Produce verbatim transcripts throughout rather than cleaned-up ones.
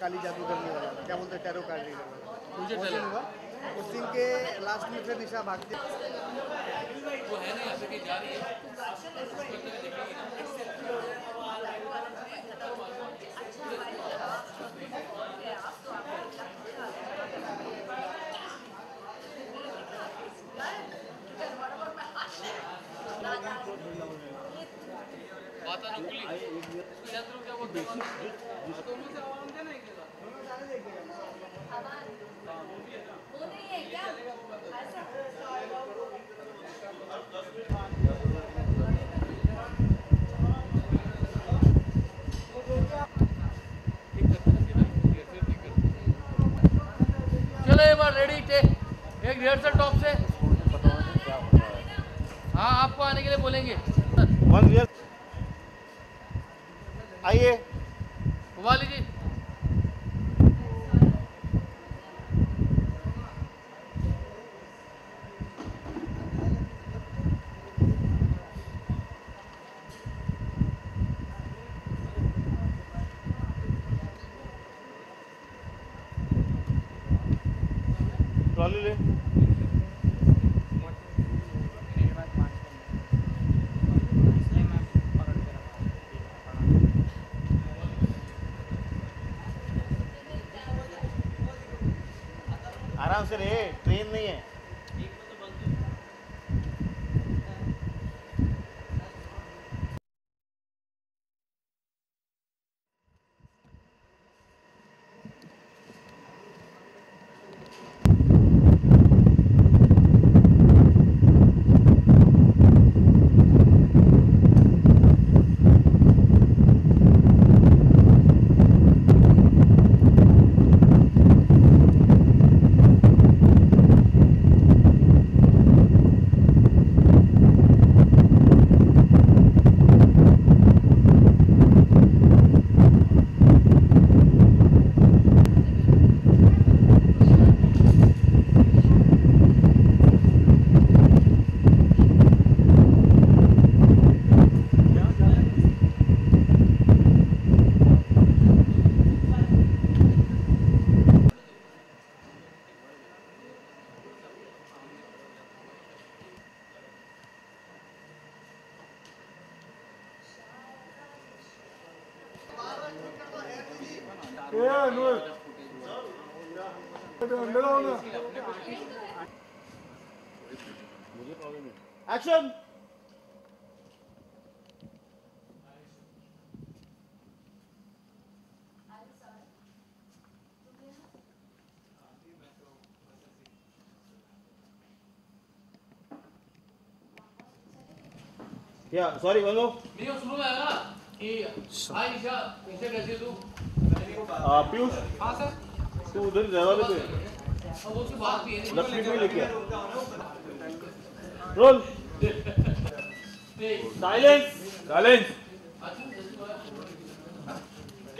काली जादू करने वाला क्या बोलते हैं टैरो कार्ड रीडर हुआ उस दिन के लास्ट मिनट में निशा भागती वो है ना ऐसे कि जा रही है बात ना खुली जादू क्या बोलते हैं चलो एक बार रेडी टेक एक रिहर्सल टॉप से हाँ आपको आने के लिए बोलेंगे आइए घुमा लीजिए बस रे, ट्रेन नहीं है। Yeah, I know it. Action! Yeah, sorry, hello. Hey, hi, Nisha. Nisha, how are you? Piyush तू उधर ज़्यादा लेते हैं लक्ष्मी भी लेके आ रोल साइलेंस साइलेंस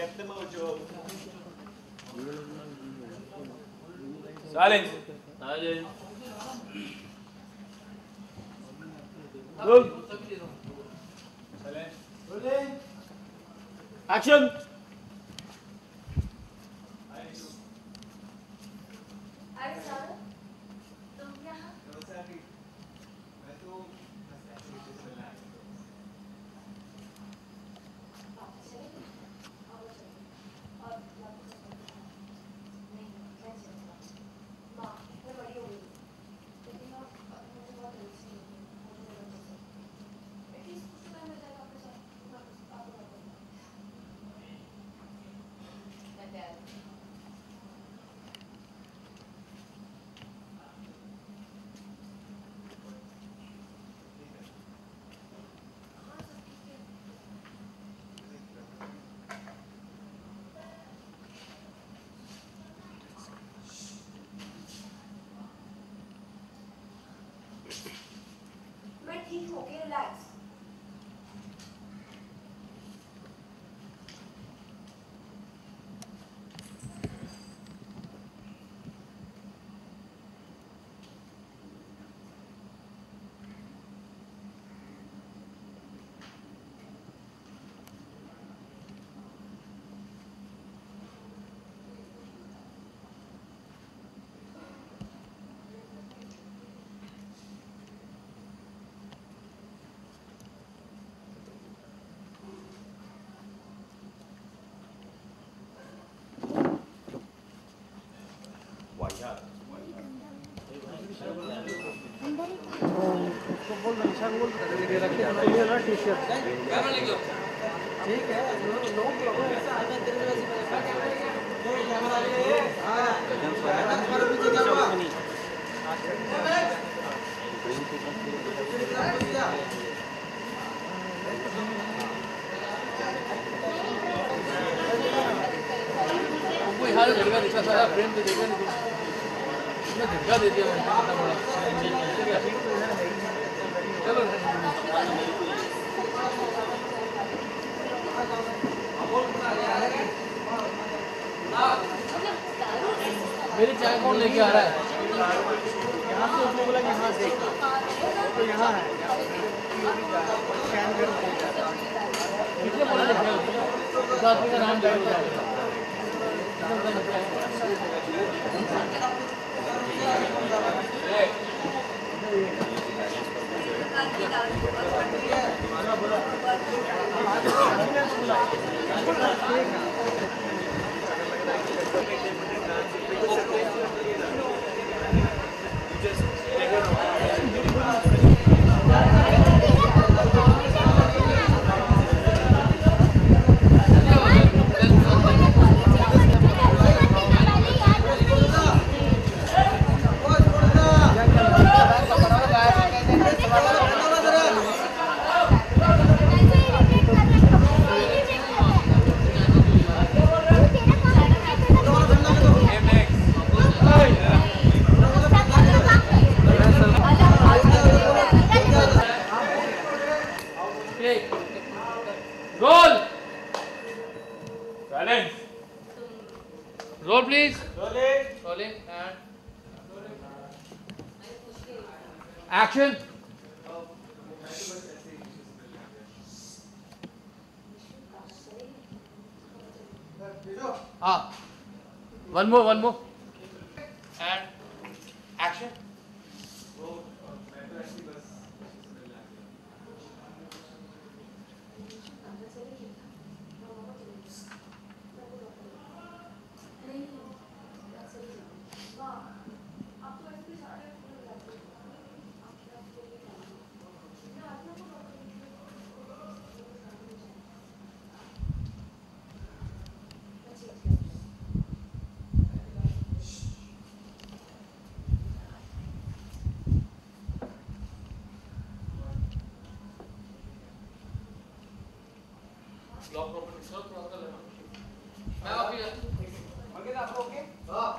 कैप्टन माउचो silence silence roll silence action Okay, relax. तो बोल निशा बोल ये रख ये ना टी-शर्ट कैमरा ले लो ठीक है नो प्रॉब्लम ऐसा आज तेरे वैसे ये कैमरा ले हां नंबर भी क्या हुआ कोई हाल जगह निशा सारा फ्रेम दे देगा ना धक्का दे दिया इतना बड़ा चलो मेरी चाय कौन लेके आ रहा है यहाँ से उसने बोला यहाँ से तो यहाँ है कितने बोला साथ में नाम जाएगा Take. Roll. Balance. Roll, please. Rolling. Rolling and action. Ah, one more, one more. And action. Lock property sir थोड़ा सा लेना मैं अभी मगे आप ओके हां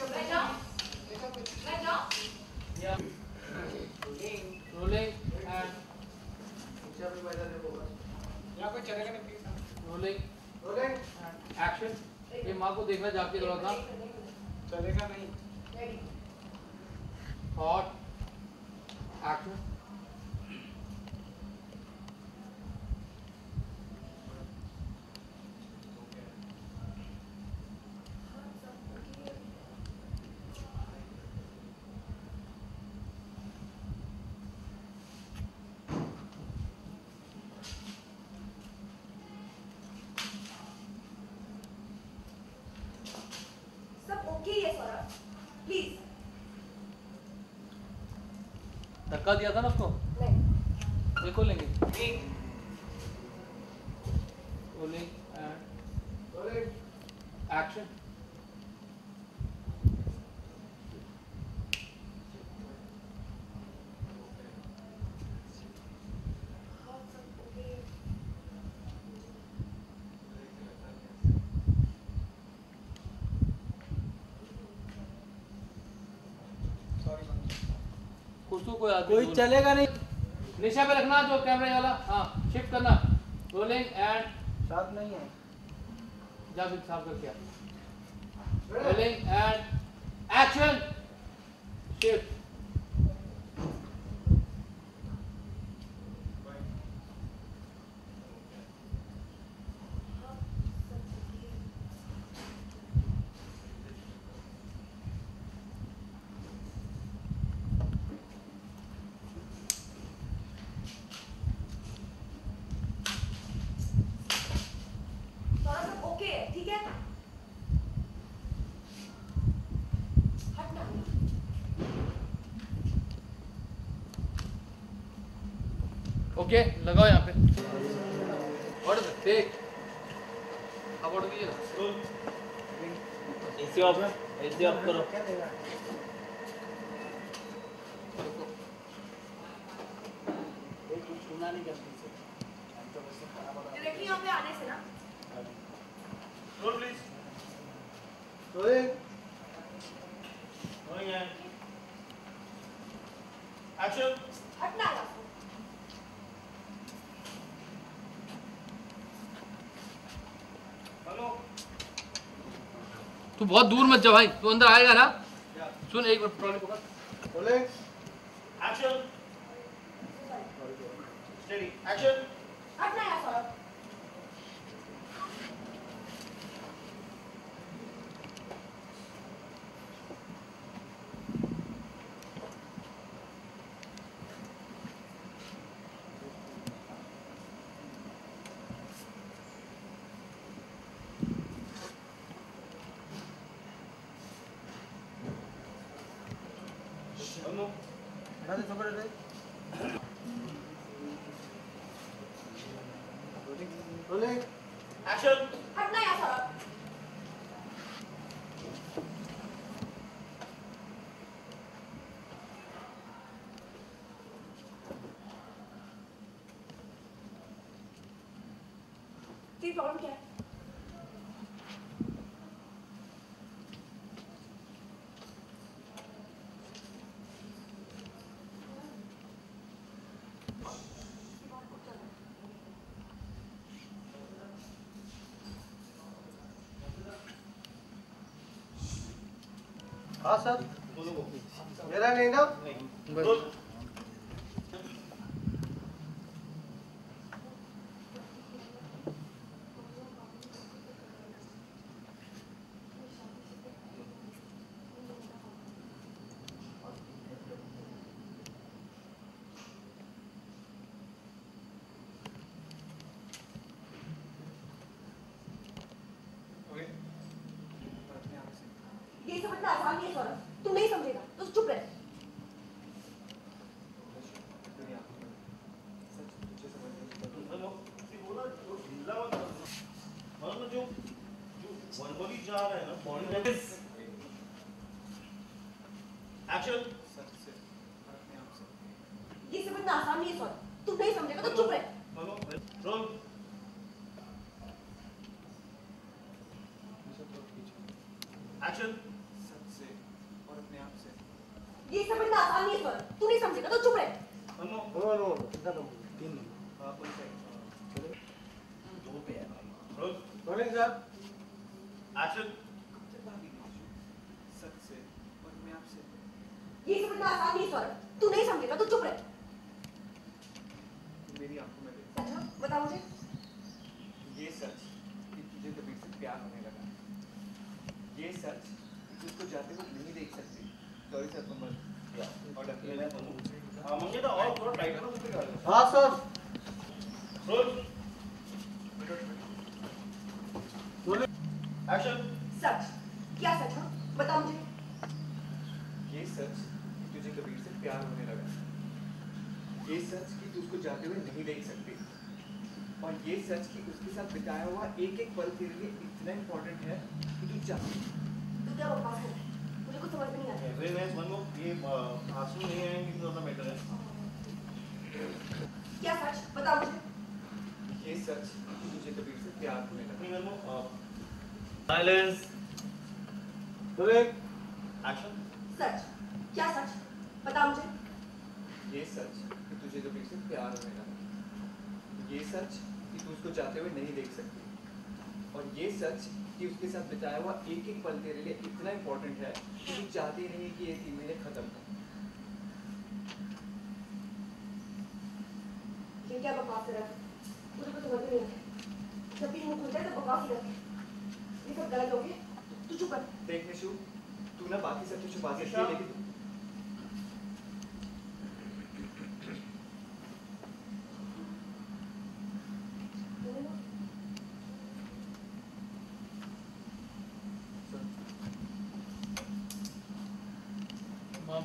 बैठो बैठो या रोलिंग एंड नीचे भी बैठा देखो या कोई चलेगा नहीं please rolling rolling and action. ये मां को देखना जाके जरूरत ना चलेगा नहीं रेडी और एक्शन। धक्का दिया था ना आपको? नहीं। बिल्कुल लेंगे। Rolling and rolling action. कोई कोई चलेगा नहीं। निशा पे रखना जो कैमरे वाला। हाँ शिफ्ट करना। रोलिंग एंड साफ नहीं है जा भी साफ कर क्या। Rolling and action. Shift okay लगाओ यहाँ पे। व्हाट इज टेक अब ऑर्डर कीजिए। ऐसे आप ऐसे आप करो कुछ सुना नहीं जल्दी से तो बस खाना बना डायरेक्टली यहाँ पे आने से ना। Roll please rolling rolling action. हटना तू बहुत दूर मत जा भाई। तू अंदर आएगा ना सुन एक बार ट्रॉली पकड़। Rolling action. Steady action. हटना है सर अरे तो बड़े रोलिंग एक्शन। हटना है सर तेरी प्रॉब्लम क्या है। हाँ सर, मेरा नहीं ना बस। तू नहीं समझेगा तो चुप रह। जो जो वनवली जा रहा है ना बॉडी एक्शन ये समझना आसान नहीं है सर। तू नहीं समझेगा तो चुप रह। एक्शन ये समझना आसान नहीं है सर। तू नहीं समझेगा तो चुप रह। हेलो हेलो हेलो इधर लो तीन नंबर आप उनसे दो पे है बोलिंग सर। एक्शन सच से और मैं आपसे ये समझना आसान नहीं है सर। तू नहीं समझेगा तो चुप रह। मेरी आंखों में देख। अच्छा बता मुझे ये सच कि तुझे तभी से प्यार होने लगा। ये सच तुझको जाते हुए नहीं देख सकती। सॉरी सर तुम बस और डकिए ना तुम। हां मुझे तो और थोड़ा टाइट करो उसके कर। हां सर रोल बोलो एक्शन। सच क्या सच है बता मुझे। ये सच कि तुझे कबीर से प्यार होने लगा। ये सच कि तू उसको जाते हुए नहीं देख सकती। और ये सच कि उसके साथ बिताया हुआ एक-एक पल तेरे लिए इतना इंपॉर्टेंट है कि तू चाहती। तू क्या बकवास कर रही है मुझे कुछ समझ में नहीं आ रहा। एवरीवेयर वन वो ये आंसू नहीं है कि ज्यादा बेटर है। क्या सच बता मुझे। ये सच तुझे कभी से प्यार होने लगा। वन वो साइलेंस ब्रेक एक्शन। सच क्या सच बता मुझे। ये सच कि तुझे कभी से प्यार होने लगा। ये सच कि तू उसको जाते हुए नहीं देख सकती। और ये सच कि उसके साथ बिताया हुआ एक एक पल तेरे लिए इतना इम्पोर्टेंट है कि तू चाहती नहीं कि ये तीन महीने खत्म हो। ये क्या बकवास कर रहा है? मुझे कुछ समझ नहीं आ रहा। जब भी मुंह खुलता है तो बकवास करता है। ये सब गलत हो गया। तू चुप कर। देख निशु, तू ना बाकी सब तो छुपा सकती है लेकिन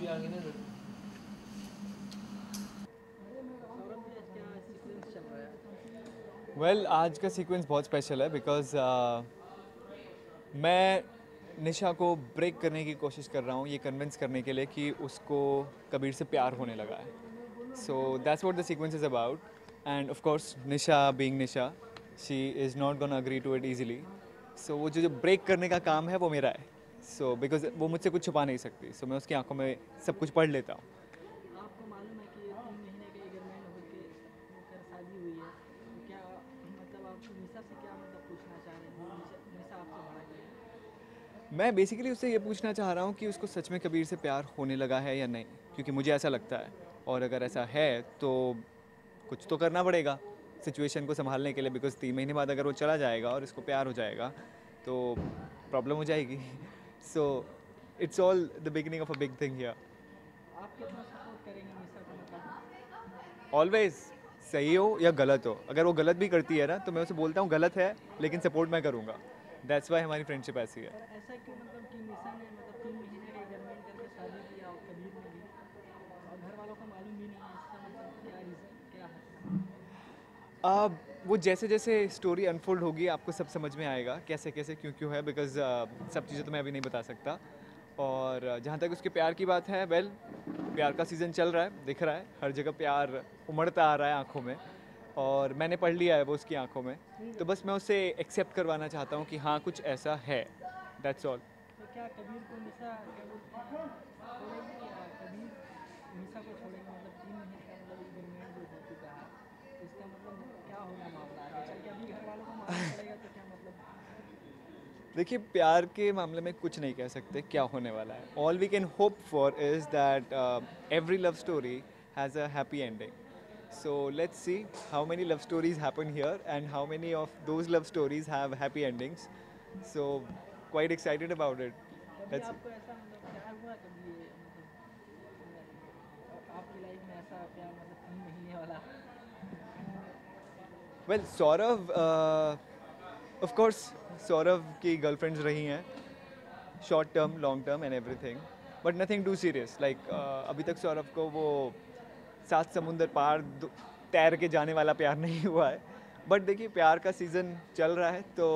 भी आगे ना जरूर। वेल well, आज का सीक्वेंस बहुत स्पेशल है बिकॉज uh, मैं निशा को ब्रेक करने की कोशिश कर रहा हूँ ये कन्विंस करने के लिए कि उसको कबीर से प्यार होने लगा है। So that's what the sequence is about and of course Nisha being Nisha she is not gonna agree to it easily. So वो जो जो ब्रेक करने का काम है वो मेरा है। सो so, बिकॉज वो मुझसे कुछ छुपा नहीं सकती। सो so, मैं उसकी आंखों में सब कुछ पढ़ लेता हूँ। आपको मालूम है कि तीन महीने के एग्रीमेंट होकर शादी हुई है। क्या मतलब आप निशा से क्या मतलब पूछना चाह रहे हो? निशा आपसे बड़ा है। मैं बेसिकली उससे ये पूछना चाह रहा हूँ कि उसको सच में कबीर से प्यार होने लगा है या नहीं, क्योंकि मुझे ऐसा लगता है। और अगर ऐसा है तो कुछ तो करना पड़ेगा सिचुएशन को संभालने के लिए। बिकॉज तीन महीने बाद अगर वो चला जाएगा और इसको प्यार हो जाएगा तो प्रॉब्लम हो जाएगी। So it's all the beginning of a big thing here. आप कितना सपोर्ट करेंगे निशा को? Always, सही हो या गलत हो। अगर वो गलत भी करती है ना तो मैं उसे बोलता हूँ गलत है लेकिन सपोर्ट मैं करूँगा। That's why हमारी फ्रेंडशिप ऐसी है। ऐसा क्यों मतलब कि निशा ने मतलब तीन महीने के एग्रीमेंट करके शादी किया और कबीर ने भी और घर वालों को मालूम भी नहीं है इसका मतलब क्या रीजन क्या है? अब वो जैसे जैसे स्टोरी अनफोल्ड होगी आपको सब समझ में आएगा कैसे कैसे क्यों क्यों है। बिकॉज uh, सब चीज़ें तो मैं अभी नहीं बता सकता। और uh, जहाँ तक उसके प्यार की बात है वेल well, प्यार का सीज़न चल रहा है। दिख रहा है हर जगह प्यार उमड़ता आ रहा है आँखों में। और मैंने पढ़ लिया है वो उसकी आँखों में। तो बस मैं उसे एक्सेप्ट करवाना चाहता हूँ कि हाँ कुछ ऐसा है। That's all. देखिए, प्यार के मामले में कुछ नहीं कह सकते क्या होने वाला है. All we can hope for is that every love story has a happy ending. So let's see how many love stories happen here and how many of those love stories have happy endings. So quite excited about it. That's it. Well, Saurav, uh, of course, Saurav ki girlfriends rahi hain, short term, long term, and everything, but nothing too serious. Like uh, abhi tak Saurav ko wo सात समुंदर पार तैर के जाने वाला प्यार नहीं हुआ है. बट देखिए, प्यार का सीज़न चल रहा है तो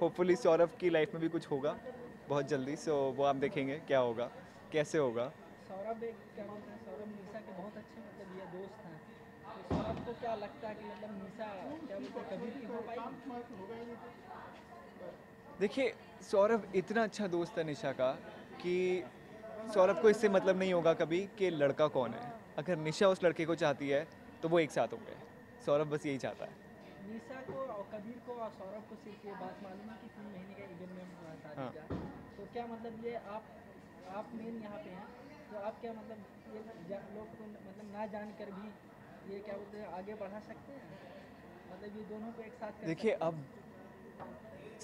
होपफुली सौरभ की लाइफ में भी कुछ होगा बहुत जल्दी. सो so, वो आप देखेंगे क्या होगा, कैसे होगा. सौरभ एक क्या बोलते हैं, सौरभ निशा के बहुत अच्छे मतलब ये दोस्त हैं. तो सौरभ को क्या लगता है कि मतलब निशा कभी भी हो पाएगी? देखिए, सौरभ इतना अच्छा दोस्त है निशा का कि सौरभ को इससे मतलब नहीं होगा कभी कि लड़का कौन है. अगर निशा उस लड़के को चाहती है तो वो एक साथ होंगे. सौरभ बस यही चाहता है. निशा को और कबीर को और सौरभ को सिर्फ ये बात मालूम है कि तीन महीने के ईवन में शादी का. तो क्या मतलब ये आप आप मेन यहाँ पे हैं तो आप क्या मतलब ये लोग को मतलब ना जानकर भी ये क्या बोलते हैं आगे बढ़ा सकते हैं, मतलब ये दोनों को एक साथ? देखिए, अब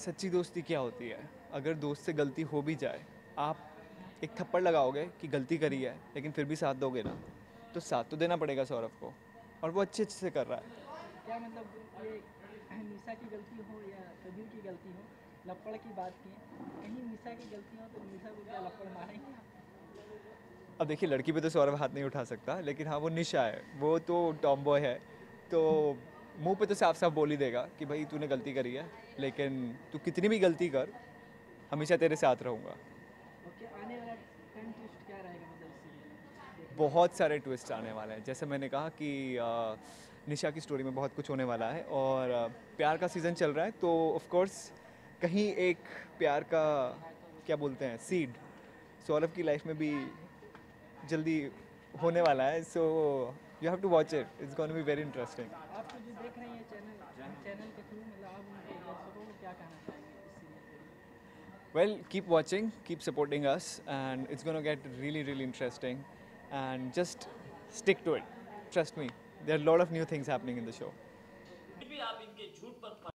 सच्ची दोस्ती क्या होती है, अगर दोस्त से गलती हो भी जाए, आप एक थप्पड़ लगाओगे कि गलती करी है लेकिन फिर भी साथ दोगे ना, तो साथ तो देना पड़ेगा सौरभ को, और वो अच्छे अच्छे से कर रहा है. क्या मतलब ये निशा की गलती हो या कबीर की गलती हो, लपड़ की बात की कहीं निशा की गलती हो तो निशा को क्या लपड़ मारेंगे? अब देखिए, लड़की पे तो सौरभ हाथ नहीं उठा सकता, लेकिन हाँ, वो निशा है, वो तो टॉमबॉय है, तो मुँह पे तो साफ साफ बोल ही देगा कि भाई तूने गलती करी है, लेकिन तू कितनी भी गलती कर, हमेशा तेरे साथ रहूँगा. बहुत सारे ट्विस्ट आने वाले हैं. जैसे मैंने कहा कि निशा की स्टोरी में बहुत कुछ होने वाला है, और प्यार का सीज़न चल रहा है तो ऑफ कोर्स कहीं एक प्यार का क्या बोलते हैं सीड सौरभ की लाइफ में भी जल्दी होने वाला है. So you have to watch it, it's gonna be very interesting. आप जो देख रहे हैं चैनल चैनल के थ्रू, मतलब आप उनके दर्शकों को क्या कहना चाहेंगे? Well, keep watching, keep supporting us, and it's going to get really, really interesting. And just stick to it. Trust me, there are a lot of new things happening in the show.